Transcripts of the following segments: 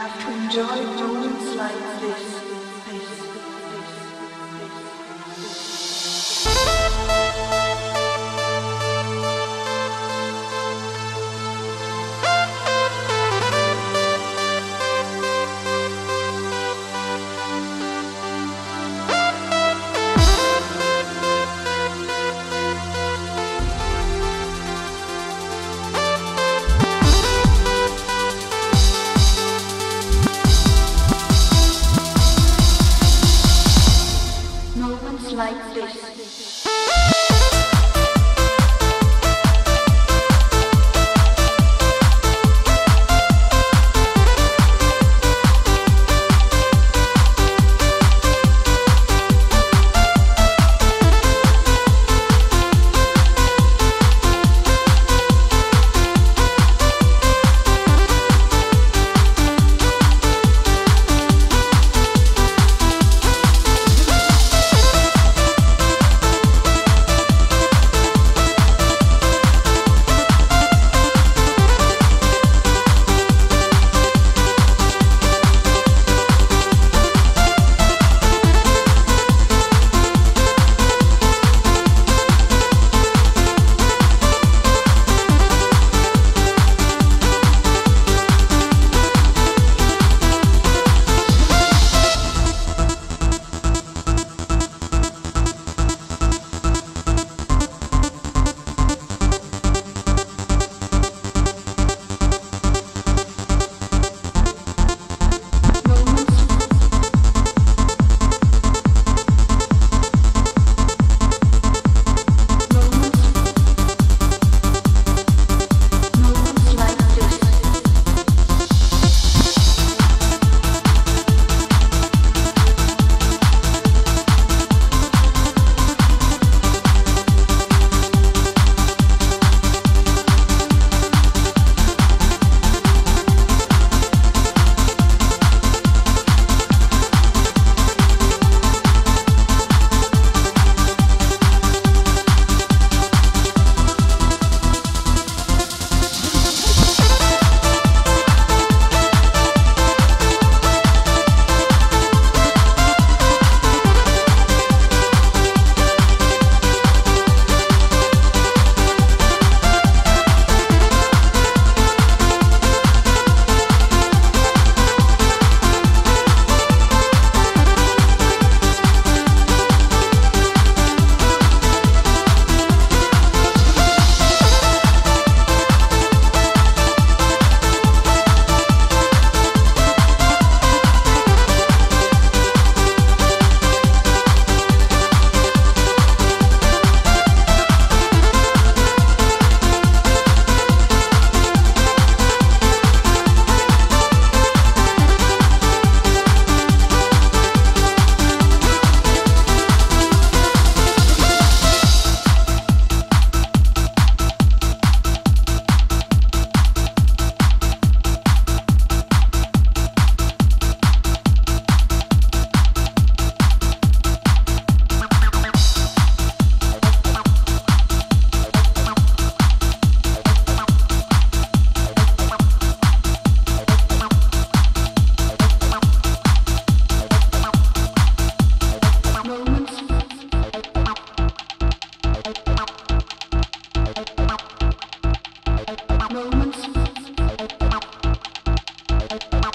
have to enjoy moments like this. Like this.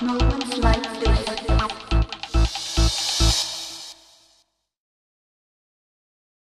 Moments like this.